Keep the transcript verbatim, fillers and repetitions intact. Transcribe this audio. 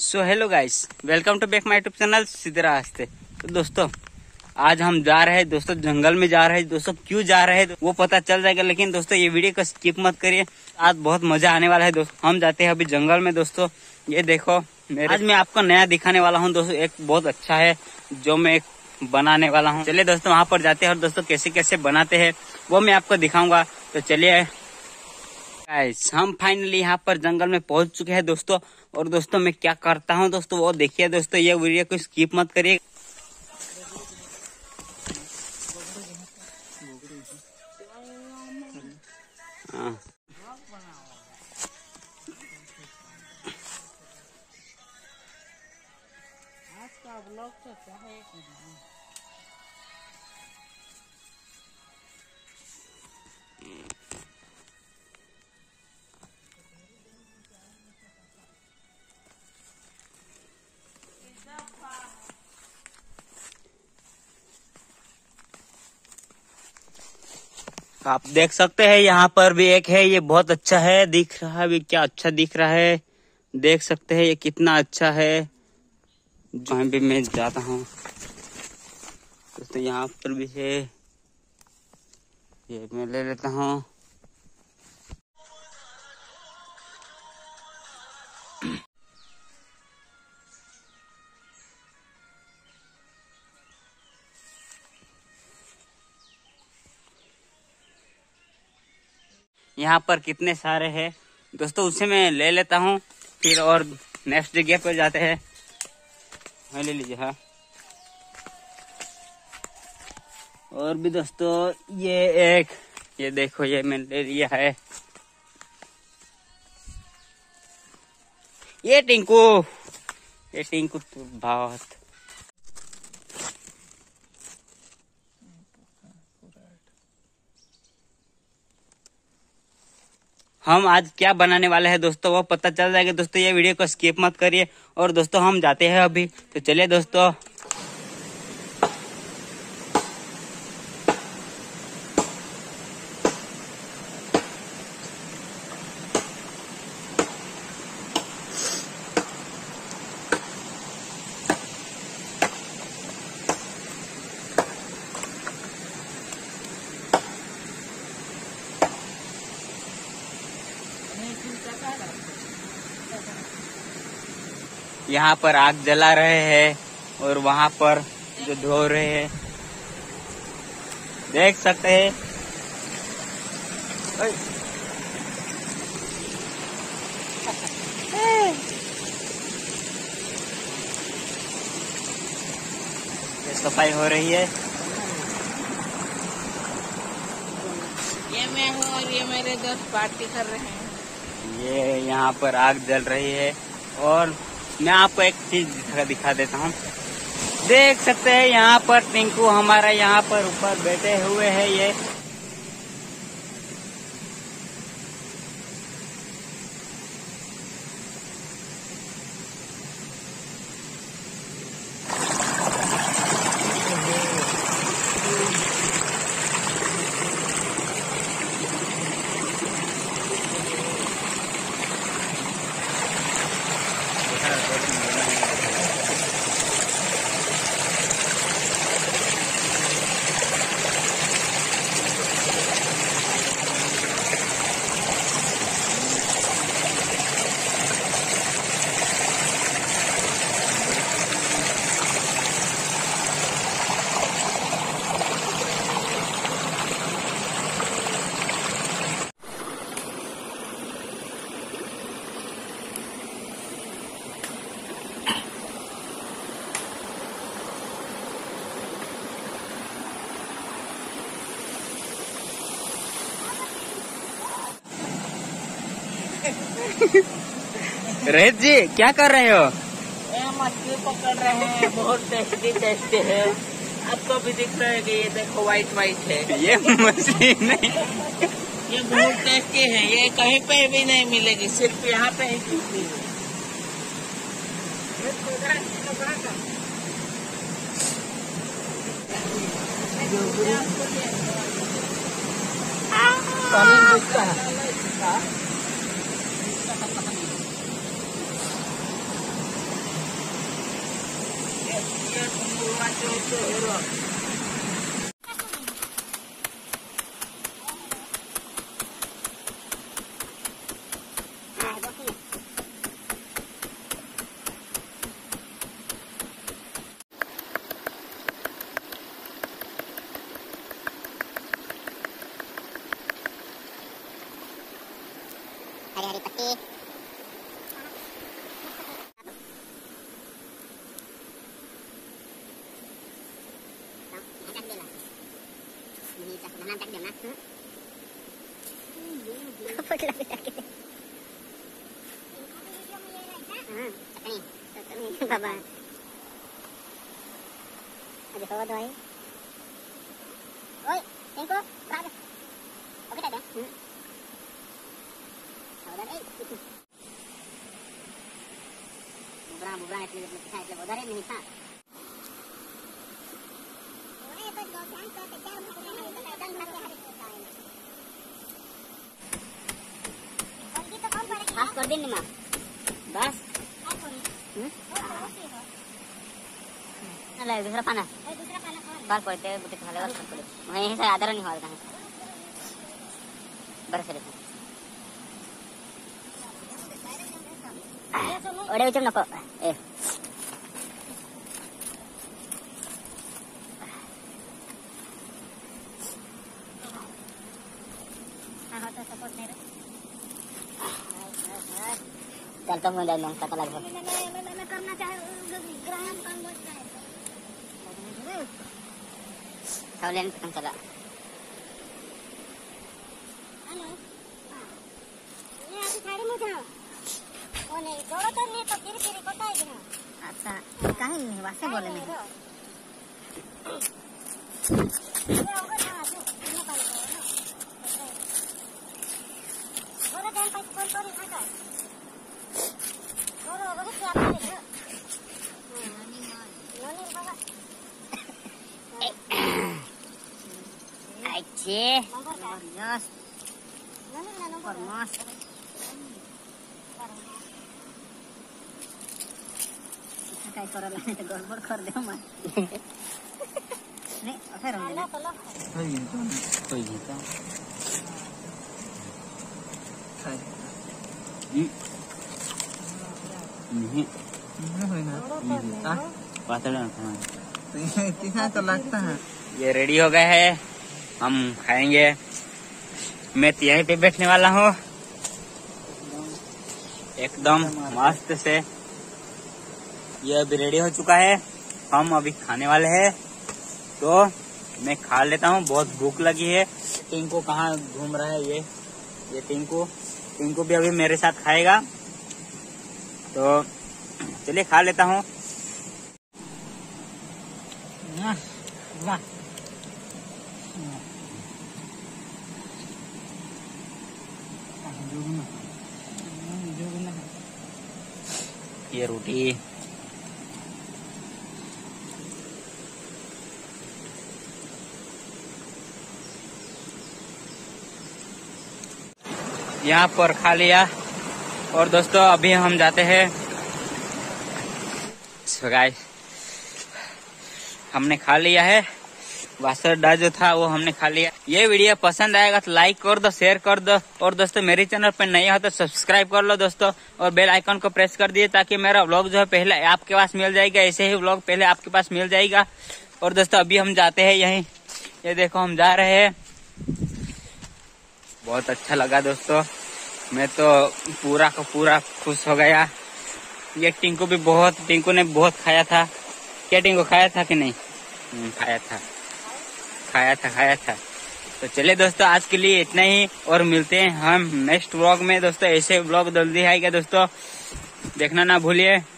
So hello guys, welcome to back my YouTube channel सीधे रास्ते। तो दोस्तों आज हम जा रहे हैं दोस्तों जंगल में जा रहे हैं दोस्तों, क्यों जा रहे हैं वो पता चल जाएगा, लेकिन दोस्तों ये वीडियो को स्किप मत करिए, आज बहुत मजा आने वाला है दोस्तों। हम जाते हैं अभी जंगल में दोस्तों, ये देखो मेरे, आज मैं आपको नया दिखाने वाला हूँ दोस्तों, एक बहुत अच्छा है जो मैं बनाने वाला हूँ। चलिए दोस्तों वहाँ पर जाते हैं और दोस्तों कैसे कैसे बनाते हैं वो मैं आपको दिखाऊंगा। तो चलिए गाइस, हम फाइनली यहाँ पर जंगल में पहुंच चुके हैं दोस्तों, और दोस्तों मैं क्या करता हूँ दोस्तों वो देखिए दोस्तों, ये वीडियो को स्किप मत करिए। आप देख सकते हैं यहाँ पर भी एक है, ये बहुत अच्छा है, दिख रहा है भी, क्या अच्छा दिख रहा है, देख सकते हैं ये कितना अच्छा है। जहाँ भी मैं जाता हूँ दोस्तों यहाँ पर भी है, ये मैं ले लेता हूँ। यहाँ पर कितने सारे हैं दोस्तों, उसे मैं ले लेता हूँ, फिर और नेक्स्ट जगह पर जाते हैं। हाँ ले लीजिए, हाँ। और भी दोस्तों ये एक, ये देखो ये मैंने ले लिया है, ये टिंकू, ये टिंकू तो बहुत हम आज क्या बनाने वाले हैं दोस्तों वो पता चल जाएगा दोस्तों, ये वीडियो को स्किप मत करिए। और दोस्तों हम जाते हैं अभी, तो चलिए दोस्तों। यहाँ पर आग जला रहे हैं और वहाँ पर जो धो रहे हैं देख सकते हैं। सफाई हो रही है, ये मैं हूँ और ये मेरे दोस्त पार्टी कर रहे हैं। ये यहाँ पर आग जल रही है और मैं आपको एक चीज दिखा देता हूँ, देख सकते हैं यहाँ पर टिंकू हमारा यहाँ पर ऊपर बैठे हुए है। ये रेत जी क्या कर रहे हो? मछली पकड़ रहे हैं, बहुत टेस्टी टेस्टी है। आपको भी दिख रहा है कि ये देखो व्हाइट व्हाइट है, ये मछली नहीं, ये बहुत टेस्टी है, ये कहीं पे भी नहीं मिलेगी, सिर्फ यहाँ पे ही मिलती है। हरी हरी पत्ती बाबा अरे हो दो आई ओए इनको प्राग ओके दादा हम्म उधर ए बुरा बुरा इतने इतने इतने उधर नहीं था ओए तो दो चांस तो चार भाग में इतना दन भाग में हरी होता है और की तो कौन पड़ेगी बस कर देनी मां बस नहीं दूसरा पाना दूसरा पाना बाल पड़ते बुटे खाले वाला पड़े वहीं से आदर नहीं होता है बरस लेते ओडे उचम नको ए हां होता सपोर्ट नहीं चल तो मुंडा लंका का लग मैं करना चाहे ग्राम काम बोलता है तावलेन काम चला हेलो ये आप साड़ी में जाओ ओने जोड़ो तो नहीं तो फिर फिर कोताई गना अच्छा काहे नहीं वासे बोले नहीं बोलो टाइम पे कौन कौन खाता बोलो बोलो क्या बोले नहीं नहीं बाबा अच्छे यस नहीं ना नो परमास काय करला नाही तर गडबड कर दे मग नाही अफेर होईल होईल होईल काय ई नाही नाही ना पातळा नाही इतना तो लगता है ये रेडी हो गए है हम खाएंगे मैं यहीं पे बैठने वाला हूँ एकदम मस्त से ये अभी रेडी हो चुका है हम अभी खाने वाले हैं तो मैं खा लेता हूँ बहुत भूख लगी है। टिंकू कहाँ घूम रहा है ये ये टिंकू टिंकू भी अभी मेरे साथ खाएगा तो चलिए खा लेता हूँ। ये रोटी यहाँ पर खा लिया और दोस्तों अभी हम जाते हैं। सो गाइस हमने खा लिया है वासरडा जो था वो हमने खा लिया। ये वीडियो पसंद आएगा तो लाइक कर दो शेयर कर दो और दोस्तों मेरे चैनल पर नए हो तो सब्सक्राइब कर लो दोस्तों और बेल आइकन को प्रेस कर दिए ताकि मेरा व्लॉग जो है पहले आपके पास मिल जाएगा ऐसे ही व्लॉग पहले आपके पास मिल जाएगा। और दोस्तों अभी हम जाते हैं यहीं ये देखो हम जा रहे हैं बहुत अच्छा लगा दोस्तों मैं तो पूरा का पूरा खुश हो गया। ये टिंकू भी बहुत टिंकू ने बहुत खाया था क्या टिंकू खाया था कि नहीं? नहीं खाया था खाया था खाया था तो चलिए दोस्तों आज के लिए इतना ही और मिलते हैं हम नेक्स्ट व्लॉग में दोस्तों ऐसे व्लॉग जल्दी आएगा दोस्तों देखना ना भूलिए।